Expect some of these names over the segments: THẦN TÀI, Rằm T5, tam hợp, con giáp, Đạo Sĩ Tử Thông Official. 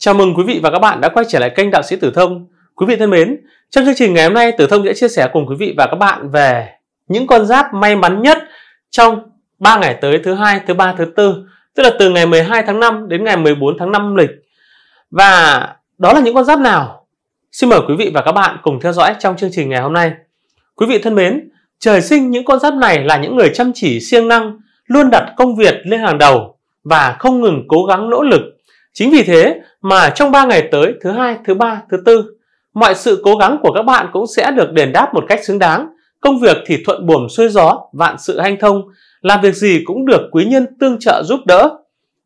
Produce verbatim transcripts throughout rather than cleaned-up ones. Chào mừng quý vị và các bạn đã quay trở lại kênh Đạo Sĩ Tử Thông. Quý vị thân mến, trong chương trình ngày hôm nay Tử Thông sẽ chia sẻ cùng quý vị và các bạn về những con giáp may mắn nhất trong ba ngày tới, thứ hai, thứ ba, thứ tư, tức là từ ngày mười hai tháng năm đến ngày mười bốn tháng năm âm lịch. Và đó là những con giáp nào? Xin mời quý vị và các bạn cùng theo dõi trong chương trình ngày hôm nay. Quý vị thân mến, trời sinh những con giáp này là những người chăm chỉ siêng năng, luôn đặt công việc lên hàng đầu và không ngừng cố gắng nỗ lực. Chính vì thế mà trong ba ngày tới, thứ hai, thứ ba, thứ tư, mọi sự cố gắng của các bạn cũng sẽ được đền đáp một cách xứng đáng. Công việc thì thuận buồm xuôi gió, vạn sự hanh thông, làm việc gì cũng được quý nhân tương trợ giúp đỡ.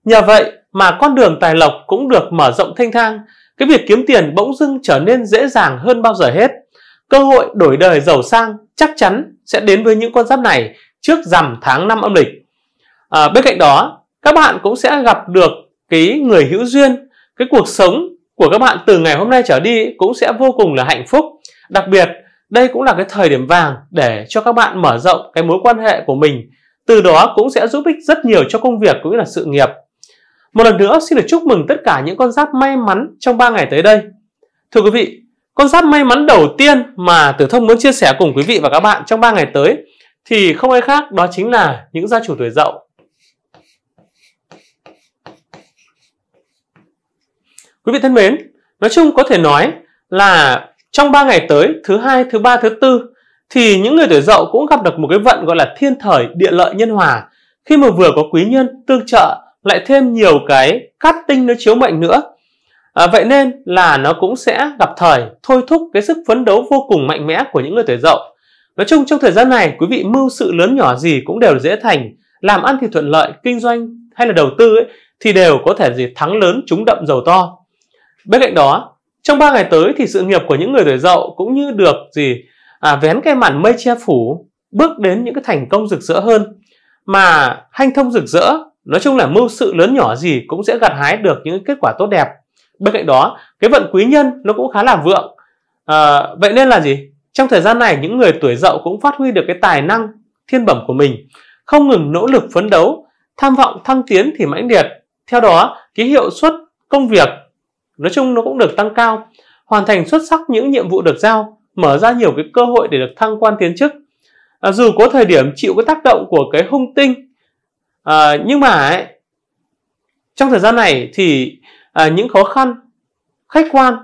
Nhờ vậy mà con đường tài lộc cũng được mở rộng thênh thang, cái việc kiếm tiền bỗng dưng trở nên dễ dàng hơn bao giờ hết. Cơ hội đổi đời giàu sang chắc chắn sẽ đến với những con giáp này trước rằm tháng năm âm lịch. À, bên cạnh đó, các bạn cũng sẽ gặp được cái người hữu duyên. Cái cuộc sống của các bạn từ ngày hôm nay trở đi cũng sẽ vô cùng là hạnh phúc. Đặc biệt, đây cũng là cái thời điểm vàng để cho các bạn mở rộng cái mối quan hệ của mình. Từ đó cũng sẽ giúp ích rất nhiều cho công việc cũng như là sự nghiệp. Một lần nữa, xin được chúc mừng tất cả những con giáp may mắn trong ba ngày tới đây. Thưa quý vị, con giáp may mắn đầu tiên mà Tử Thông muốn chia sẻ cùng quý vị và các bạn trong ba ngày tới thì không ai khác, đó chính là những gia chủ tuổi Dậu. Quý vị thân mến, nói chung có thể nói là trong ba ngày tới, thứ hai, thứ ba, thứ tư thì những người tuổi Dậu cũng gặp được một cái vận gọi là thiên thời địa lợi nhân hòa, khi mà vừa có quý nhân tương trợ lại thêm nhiều cái cát tinh nó chiếu mệnh nữa. À, vậy nên là nó cũng sẽ gặp thời thôi thúc cái sức phấn đấu vô cùng mạnh mẽ của những người tuổi Dậu. Nói chung trong thời gian này, quý vị mưu sự lớn nhỏ gì cũng đều dễ thành, làm ăn thì thuận lợi, kinh doanh hay là đầu tư ấy, thì đều có thể gì thắng lớn, trúng đậm, giàu to. Bên cạnh đó, trong ba ngày tới thì sự nghiệp của những người tuổi Dậu cũng như được gì à, vén cái màn mây che phủ, bước đến những cái thành công rực rỡ hơn. Mà hanh thông rực rỡ, nói chung là mưu sự lớn nhỏ gì cũng sẽ gặt hái được những kết quả tốt đẹp. Bên cạnh đó, cái vận quý nhân nó cũng khá là vượng. À, vậy nên là gì? Trong thời gian này, những người tuổi Dậu cũng phát huy được cái tài năng thiên bẩm của mình, không ngừng nỗ lực phấn đấu, tham vọng thăng tiến thì mãnh liệt. Theo đó, cái hiệu suất công việc nói chung nó cũng được tăng cao, hoàn thành xuất sắc những nhiệm vụ được giao, mở ra nhiều cái cơ hội để được thăng quan tiến chức. À, dù có thời điểm chịu cái tác động của cái hung tinh, à, nhưng mà ấy, trong thời gian này thì à, những khó khăn khách quan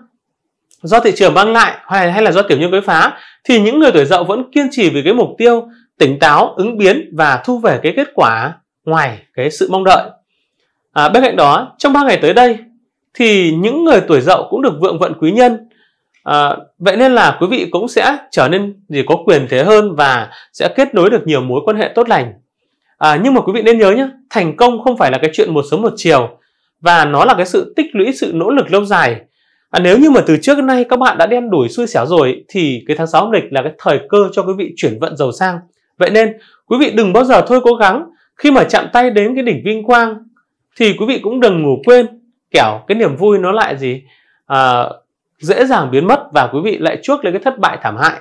do thị trường mang lại hay, hay là do tiểu nhân quấy phá thì những người tuổi Dậu vẫn kiên trì vì cái mục tiêu, tỉnh táo ứng biến và thu về cái kết quả ngoài cái sự mong đợi. À, bên cạnh đó, trong ba ngày tới đây thì những người tuổi Dậu cũng được vượng vận quý nhân. À, vậy nên là quý vị cũng sẽ trở nên gì có quyền thế hơn và sẽ kết nối được nhiều mối quan hệ tốt lành. À, nhưng mà quý vị nên nhớ nhé, thành công không phải là cái chuyện một sớm một chiều, và nó là cái sự tích lũy, sự nỗ lực lâu dài. À, nếu như mà từ trước đến nay các bạn đã đen đủi xui xẻo rồi thì cái tháng sáu âm lịch là cái thời cơ cho quý vị chuyển vận giàu sang. Vậy nên quý vị đừng bao giờ thôi cố gắng, khi mà chạm tay đến cái đỉnh vinh quang thì quý vị cũng đừng ngủ quên, kẻo cái niềm vui nó lại gì à, dễ dàng biến mất và quý vị lại chuốc lấy cái thất bại thảm hại.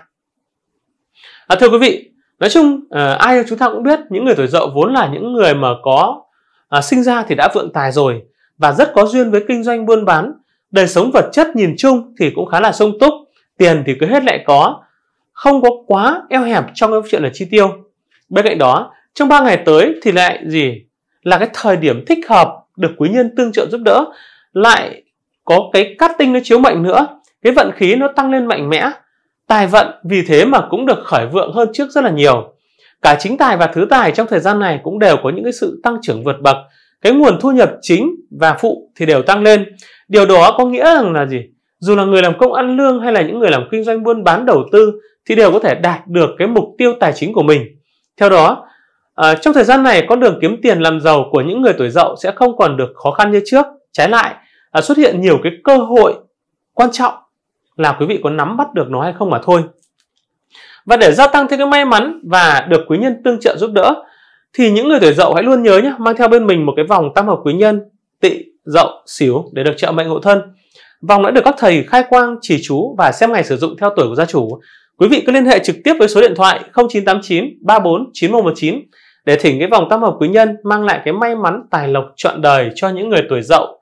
À, thưa quý vị, nói chung à, ai chúng ta cũng biết những người tuổi Dậu vốn là những người mà có à, sinh ra thì đã vượng tài rồi và rất có duyên với kinh doanh buôn bán. Đời sống vật chất nhìn chung thì cũng khá là sung túc, tiền thì cứ hết lại có, không có quá eo hẹp trong cái chuyện là chi tiêu. Bên cạnh đó, trong ba ngày tới thì lại gì là cái thời điểm thích hợp, được quý nhân tương trợ giúp đỡ, lại có cái cát tinh nó chiếu mệnh nữa, cái vận khí nó tăng lên mạnh mẽ, tài vận vì thế mà cũng được khởi vượng hơn trước rất là nhiều. Cả chính tài và thứ tài trong thời gian này cũng đều có những cái sự tăng trưởng vượt bậc, cái nguồn thu nhập chính và phụ thì đều tăng lên. Điều đó có nghĩa rằng là gì, dù là người làm công ăn lương hay là những người làm kinh doanh buôn bán đầu tư thì đều có thể đạt được cái mục tiêu tài chính của mình. Theo đó, À, trong thời gian này, con đường kiếm tiền làm giàu của những người tuổi Dậu sẽ không còn được khó khăn như trước. Trái lại, à, xuất hiện nhiều cái cơ hội, quan trọng là quý vị có nắm bắt được nó hay không mà thôi. Và để gia tăng thêm cái may mắn và được quý nhân tương trợ giúp đỡ thì những người tuổi Dậu hãy luôn nhớ nhé, mang theo bên mình một cái vòng tam hợp quý nhân Tỵ, Dậu, Sửu để được trợ mệnh hộ thân. Vòng đã được các thầy khai quang, chỉ chú và xem ngày sử dụng theo tuổi của gia chủ. Quý vị cứ liên hệ trực tiếp với số điện thoại không chín tám chín ba bốn chín một một chín để thỉnh cái vòng tam hợp quý nhân mang lại cái may mắn tài lộc trọn đời cho những người tuổi Dậu.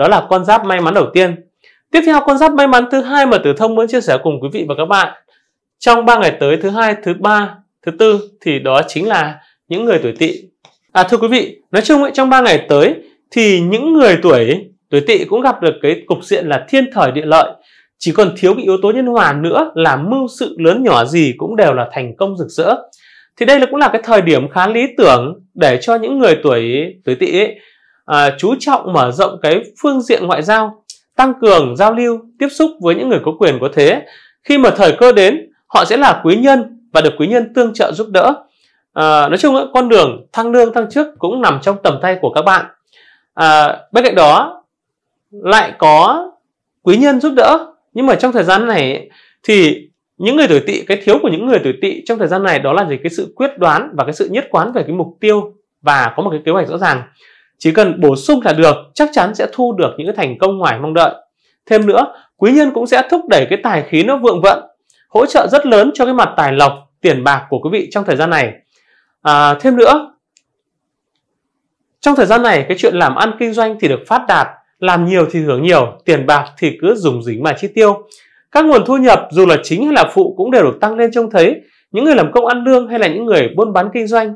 Đó là con giáp may mắn đầu tiên. Tiếp theo, con giáp may mắn thứ hai mà Tử Thông muốn chia sẻ cùng quý vị và các bạn trong ba ngày tới, thứ hai, thứ ba, thứ tư, thì đó chính là những người tuổi Tỵ. À, thưa quý vị, nói chung ấy, trong ba ngày tới thì những người tuổi tuổi Tỵ cũng gặp được cái cục diện là thiên thời địa lợi, chỉ còn thiếu cái yếu tố nhân hòa nữa là mưu sự lớn nhỏ gì cũng đều là thành công rực rỡ. Thì đây là cũng là cái thời điểm khá lý tưởng để cho những người tuổi tuổi Tỵ ấy, à, chú trọng mở rộng cái phương diện ngoại giao, tăng cường giao lưu, tiếp xúc với những người có quyền có thế. Khi mà thời cơ đến, họ sẽ là quý nhân và được quý nhân tương trợ giúp đỡ. À, nói chung ấy, con đường thăng lương thăng chức cũng nằm trong tầm tay của các bạn. À, bên cạnh đó lại có quý nhân giúp đỡ, nhưng mà trong thời gian này thì những người tuổi Tỵ, cái thiếu của những người tuổi Tỵ trong thời gian này đó là gì? Cái sự quyết đoán và cái sự nhất quán về cái mục tiêu và có một cái kế hoạch rõ ràng. Chỉ cần bổ sung là được, chắc chắn sẽ thu được những cái thành công ngoài mong đợi. Thêm nữa, quý nhân cũng sẽ thúc đẩy cái tài khí nó vượng vận, hỗ trợ rất lớn cho cái mặt tài lộc, tiền bạc của quý vị trong thời gian này. À, thêm nữa, trong thời gian này cái chuyện làm ăn kinh doanh thì được phát đạt, làm nhiều thì hưởng nhiều, tiền bạc thì cứ dùng dính mà chi tiêu. Các nguồn thu nhập dù là chính hay là phụ cũng đều được tăng lên trông thấy. Những người làm công ăn lương hay là những người buôn bán kinh doanh,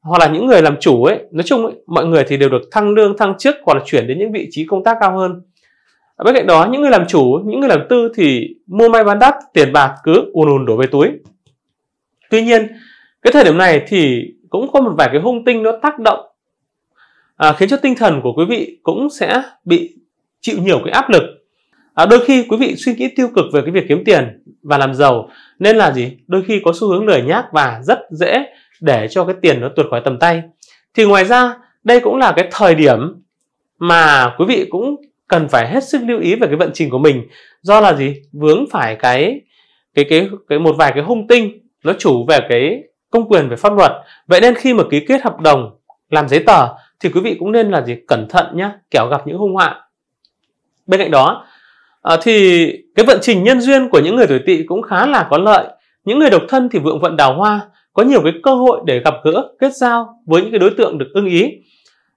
hoặc là những người làm chủ ấy, nói chung ấy, mọi người thì đều được thăng lương thăng chức hoặc là chuyển đến những vị trí công tác cao hơn. Ở bên cạnh đó, những người làm chủ, những người làm tư thì mua may bán đắt, tiền bạc cứ ùn ùn đổ về túi. Tuy nhiên, cái thời điểm này thì cũng có một vài cái hung tinh nó tác động, à, khiến cho tinh thần của quý vị cũng sẽ bị chịu nhiều cái áp lực. À, đôi khi quý vị suy nghĩ tiêu cực về cái việc kiếm tiền và làm giàu, nên là gì? Đôi khi có xu hướng lười nhác và rất dễ để cho cái tiền nó tuột khỏi tầm tay. Thì ngoài ra, đây cũng là cái thời điểm mà quý vị cũng cần phải hết sức lưu ý về cái vận trình của mình, do là gì? Vướng phải cái cái cái, cái một vài cái hung tinh nó chủ về cái công quyền về pháp luật. Vậy nên khi mà ký kết hợp đồng, làm giấy tờ thì quý vị cũng nên là gì? Cẩn thận nhé, kẻo gặp những hung họa. Bên cạnh đó, à, thì cái vận trình nhân duyên của những người tuổi Tỵ cũng khá là có lợi. Những người độc thân thì vượng vận đào hoa, có nhiều cái cơ hội để gặp gỡ, kết giao với những cái đối tượng được ưng ý.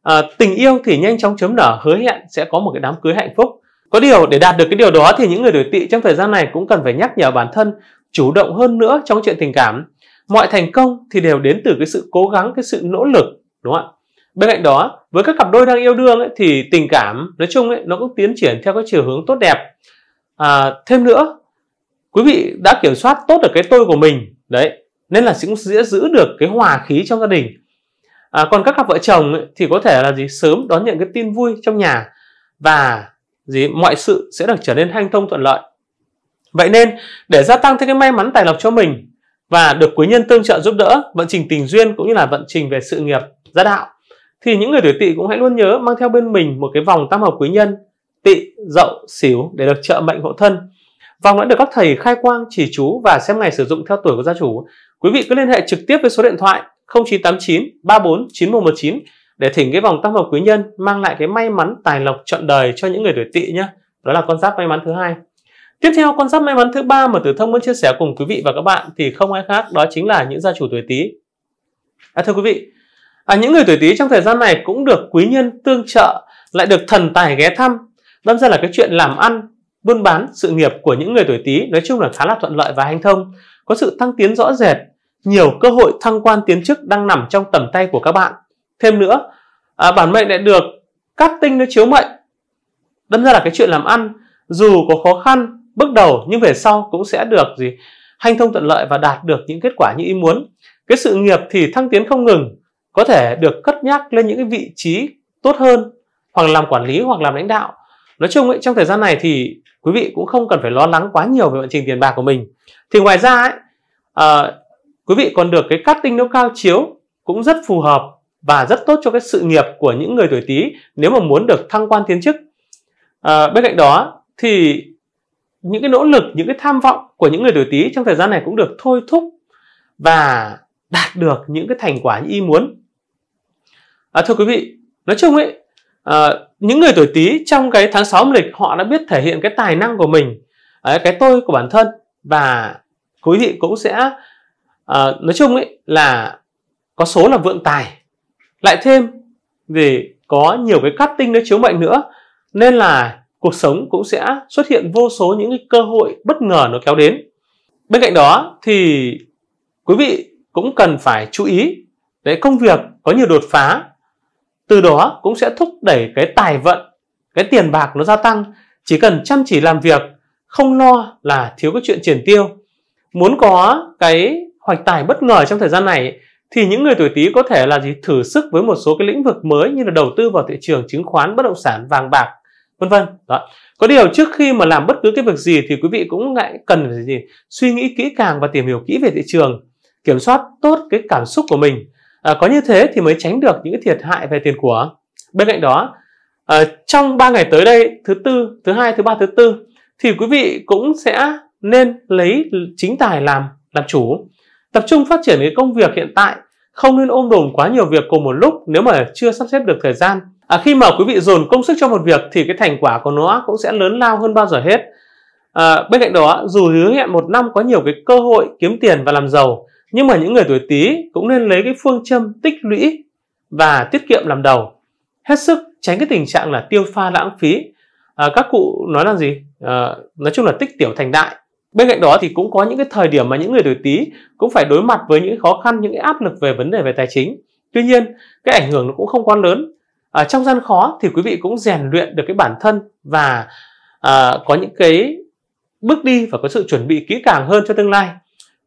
À, tình yêu thì nhanh chóng chớm nở, hứa hẹn sẽ có một cái đám cưới hạnh phúc. Có điều để đạt được cái điều đó thì những người tuổi Tỵ trong thời gian này cũng cần phải nhắc nhở bản thân chủ động hơn nữa trong chuyện tình cảm. Mọi thành công thì đều đến từ cái sự cố gắng, cái sự nỗ lực, đúng không ạ? Bên cạnh đó, với các cặp đôi đang yêu đương ấy, thì tình cảm nói chung ấy, nó cũng tiến triển theo cái chiều hướng tốt đẹp. À, thêm nữa, quý vị đã kiểm soát tốt được cái tôi của mình đấy, nên là cũng sẽ giữ được cái hòa khí trong gia đình. À, còn các cặp vợ chồng ấy, thì có thể là gì? Sớm đón nhận cái tin vui trong nhà và gì? Mọi sự sẽ được trở nên hanh thông thuận lợi. Vậy nên để gia tăng thêm cái may mắn tài lộc cho mình và được quý nhân tương trợ giúp đỡ, vận trình tình duyên cũng như là vận trình về sự nghiệp gia đạo, thì những người tuổi Tỵ cũng hãy luôn nhớ mang theo bên mình một cái vòng tam hợp quý nhân Tỵ, Dậu, Sửu để được trợ mệnh hộ thân. Vòng đã được các thầy khai quang, chỉ chú và xem ngày sử dụng theo tuổi của gia chủ. Quý vị cứ liên hệ trực tiếp với số điện thoại không chín tám chín ba bốn chín một một chín để thỉnh cái vòng tam hợp quý nhân mang lại cái may mắn tài lộc trọn đời cho những người tuổi Tỵ nhé. Đó là con giáp may mắn thứ hai. Tiếp theo, con giáp may mắn thứ ba mà Tử Thông muốn chia sẻ cùng quý vị và các bạn thì không ai khác, đó chính là những gia chủ tuổi Tý. À, thưa quý vị, à, những người tuổi Tý trong thời gian này cũng được quý nhân tương trợ, lại được thần tài ghé thăm. Đâm ra là cái chuyện làm ăn, buôn bán, sự nghiệp của những người tuổi Tý nói chung là khá là thuận lợi và hanh thông, có sự tăng tiến rõ rệt, nhiều cơ hội thăng quan tiến chức đang nằm trong tầm tay của các bạn. Thêm nữa, à, bản mệnh lại được các tinh nó chiếu mệnh. Đâm ra là cái chuyện làm ăn dù có khó khăn bước đầu nhưng về sau cũng sẽ được gì? Hanh thông thuận lợi và đạt được những kết quả như ý muốn. Cái sự nghiệp thì thăng tiến không ngừng, có thể được cất nhắc lên những cái vị trí tốt hơn, hoặc làm quản lý hoặc làm lãnh đạo. Nói chung ấy, trong thời gian này thì quý vị cũng không cần phải lo lắng quá nhiều về vận trình tiền bạc của mình. Thì ngoài ra ấy, à, quý vị còn được cái cát tinh nó cao chiếu cũng rất phù hợp và rất tốt cho cái sự nghiệp của những người tuổi Tý nếu mà muốn được thăng quan tiến chức. À, bên cạnh đó thì những cái nỗ lực, những cái tham vọng của những người tuổi Tý trong thời gian này cũng được thôi thúc và đạt được những cái thành quả như ý muốn. À, thưa quý vị, nói chung ấy, à, những người tuổi Tý trong cái tháng sáu âm lịch họ đã biết thể hiện cái tài năng của mình, cái tôi của bản thân, và quý vị cũng sẽ à, nói chung ấy là có số là vượng tài, lại thêm thì có nhiều cái cát tinh nó chiếu mệnh nữa. Nên là cuộc sống cũng sẽ xuất hiện vô số những cái cơ hội bất ngờ nó kéo đến. Bên cạnh đó thì quý vị cũng cần phải chú ý để công việc có nhiều đột phá, từ đó cũng sẽ thúc đẩy cái tài vận, cái tiền bạc nó gia tăng. Chỉ cần chăm chỉ làm việc, không lo là thiếu cái chuyện tiền tiêu. Muốn có cái hoạch tài bất ngờ trong thời gian này thì những người tuổi Tý có thể là gì thử sức với một số cái lĩnh vực mới như là đầu tư vào thị trường chứng khoán, bất động sản, vàng bạc, vân vân. Đó. Có điều trước khi mà làm bất cứ cái việc gì thì quý vị cũng lại cần phải gì suy nghĩ kỹ càng và tìm hiểu kỹ về thị trường, kiểm soát tốt cái cảm xúc của mình. À, có như thế thì mới tránh được những cái thiệt hại về tiền của. Bên cạnh đó, à, trong ba ngày tới đây, thứ tư, thứ hai, thứ ba, thứ tư thì quý vị cũng sẽ nên lấy chính tài làm làm chủ, tập trung phát triển cái công việc hiện tại, không nên ôm đồm quá nhiều việc cùng một lúc nếu mà chưa sắp xếp được thời gian. À, khi mà quý vị dồn công sức cho một việc thì cái thành quả của nó cũng sẽ lớn lao hơn bao giờ hết. À, bên cạnh đó, dù hứa hẹn một năm có nhiều cái cơ hội kiếm tiền và làm giàu, nhưng mà những người tuổi Tý cũng nên lấy cái phương châm tích lũy và tiết kiệm làm đầu, hết sức tránh cái tình trạng là tiêu pha lãng phí. À, các cụ nói là gì? À, nói chung là tích tiểu thành đại. Bên cạnh đó thì cũng có những cái thời điểm mà những người tuổi Tý cũng phải đối mặt với những khó khăn, những cái áp lực về vấn đề về tài chính. Tuy nhiên, cái ảnh hưởng nó cũng không quá lớn. À, trong gian khó thì quý vị cũng rèn luyện được cái bản thân và à, có những cái bước đi và có sự chuẩn bị kỹ càng hơn cho tương lai.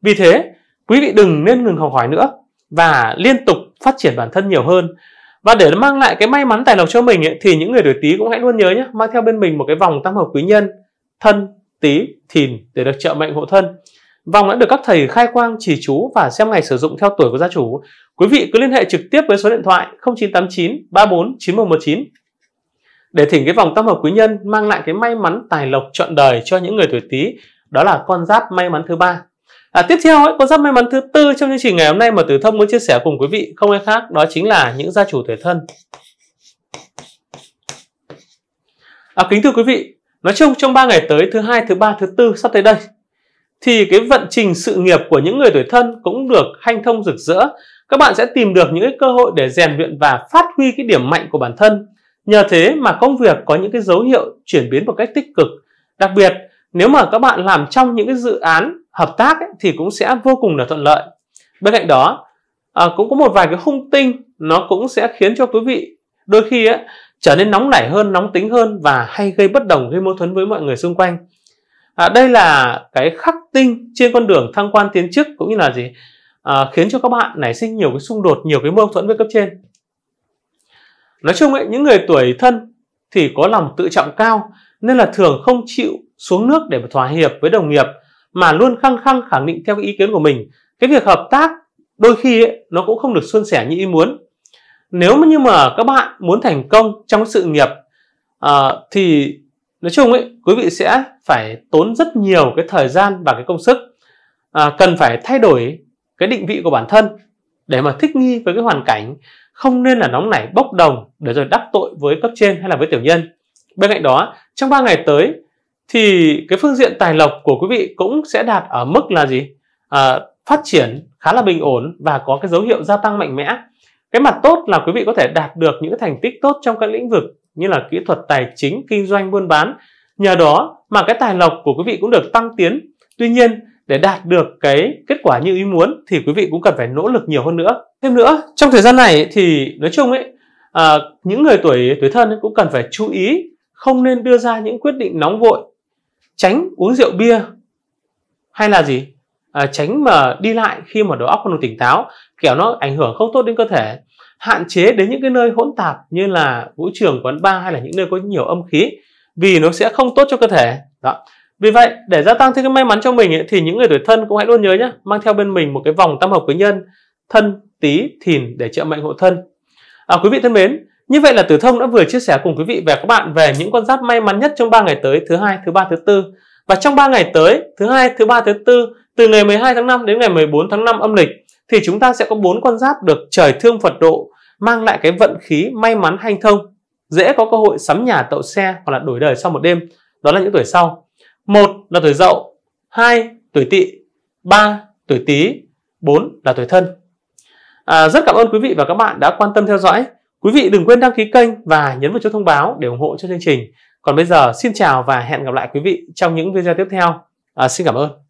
Vì thế, quý vị đừng nên ngừng học hỏi nữa và liên tục phát triển bản thân nhiều hơn. Và để mang lại cái may mắn tài lộc cho mình ấy, thì những người tuổi Tý cũng hãy luôn nhớ nhé, mang theo bên mình một cái vòng tam hợp quý nhân Thân, Tý, Thìn để được trợ mệnh hộ thân. Vòng đã được các thầy khai quang chỉ chú và xem ngày sử dụng theo tuổi của gia chủ. Quý vị cứ liên hệ trực tiếp với số điện thoại không chín tám chín ba bốn chín một một chín để thỉnh cái vòng tam hợp quý nhân mang lại cái may mắn tài lộc trọn đời cho những người tuổi Tý. Đó là con giáp may mắn thứ ba. À, tiếp theo ấy, con giáp may mắn thứ tư trong chương trình ngày hôm nay mà Tử Thông muốn chia sẻ cùng quý vị không ai khác đó chính là những gia chủ tuổi Thân. À, kính thưa quý vị, nói chung trong ba ngày tới thứ hai, thứ ba, thứ tư sắp tới đây thì cái vận trình sự nghiệp của những người tuổi Thân cũng được hanh thông rực rỡ. Các bạn sẽ tìm được những cái cơ hội để rèn luyện và phát huy cái điểm mạnh của bản thân. Nhờ thế mà công việc có những cái dấu hiệu chuyển biến một cách tích cực. Đặc biệt nếu mà các bạn làm trong những cái dự án hợp tác ấy, thì cũng sẽ vô cùng là thuận lợi. Bên cạnh đó à, cũng có một vài cái hung tinh nó cũng sẽ khiến cho quý vị đôi khi ấy, trở nên nóng nảy hơn, nóng tính hơn và hay gây bất đồng, gây mâu thuẫn với mọi người xung quanh. À, đây là cái khắc tinh trên con đường thăng quan tiến chức cũng như là gì à, khiến cho các bạn nảy sinh nhiều cái xung đột, nhiều cái mâu thuẫn với cấp trên. Nói chung ấy, những người tuổi Thân thì có lòng tự trọng cao nên là thường không chịu xuống nước để mà thỏa hiệp với đồng nghiệp, mà luôn khăng khăng khẳng định theo cái ý kiến của mình. Cái việc hợp tác đôi khi ấy, nó cũng không được suôn sẻ như ý muốn. Nếu như mà các bạn muốn thành công trong sự nghiệp à, thì nói chung ấy, quý vị sẽ phải tốn rất nhiều cái thời gian và cái công sức. à, Cần phải thay đổi cái định vị của bản thân để mà thích nghi với cái hoàn cảnh, không nên là nóng nảy bốc đồng để rồi đắc tội với cấp trên hay là với tiểu nhân. Bên cạnh đó, trong ba ngày tới thì cái phương diện tài lộc của quý vị cũng sẽ đạt ở mức là gì? À, phát triển khá là bình ổn và có cái dấu hiệu gia tăng mạnh mẽ. Cái mặt tốt là quý vị có thể đạt được những thành tích tốt trong các lĩnh vực như là kỹ thuật tài chính, kinh doanh, buôn bán. Nhờ đó mà cái tài lộc của quý vị cũng được tăng tiến. Tuy nhiên, để đạt được cái kết quả như ý muốn thì quý vị cũng cần phải nỗ lực nhiều hơn nữa. Thêm nữa, trong thời gian này thì nói chung ấy, à, những người tuổi tuổi Thân cũng cần phải chú ý không nên đưa ra những quyết định nóng vội, tránh uống rượu bia hay là gì à, tránh mà đi lại khi mà đầu óc còn tỉnh táo, kẻo nó ảnh hưởng không tốt đến cơ thể. Hạn chế đến những cái nơi hỗn tạp như là vũ trường, quán bar hay là những nơi có nhiều âm khí vì nó sẽ không tốt cho cơ thể. Đó. Vì vậy để gia tăng thêm cái may mắn cho mình ấy, thì những người tuổi Thân cũng hãy luôn nhớ nhé, mang theo bên mình một cái vòng tam hợp quý nhân Thân, Tý, Thìn để trợ mệnh hộ thân. à, Quý vị thân mến, như vậy là Tử Thông đã vừa chia sẻ cùng quý vị và các bạn về những con giáp may mắn nhất trong ba ngày tới thứ hai, thứ ba, thứ tư. Và trong ba ngày tới thứ hai, thứ ba, thứ tư từ ngày mười hai tháng năm đến ngày mười bốn tháng năm âm lịch thì chúng ta sẽ có bốn con giáp được trời thương Phật độ, mang lại cái vận khí may mắn hanh thông, dễ có cơ hội sắm nhà tậu xe hoặc là đổi đời sau một đêm. Đó là những tuổi sau: một là tuổi Dậu, hai tuổi Tỵ, ba tuổi Tý, bốn là tuổi Thân. À, rất cảm ơn quý vị và các bạn đã quan tâm theo dõi. Quý vị đừng quên đăng ký kênh và nhấn vào chuông thông báo để ủng hộ cho chương trình. Còn bây giờ xin chào và hẹn gặp lại quý vị trong những video tiếp theo. À, xin cảm ơn.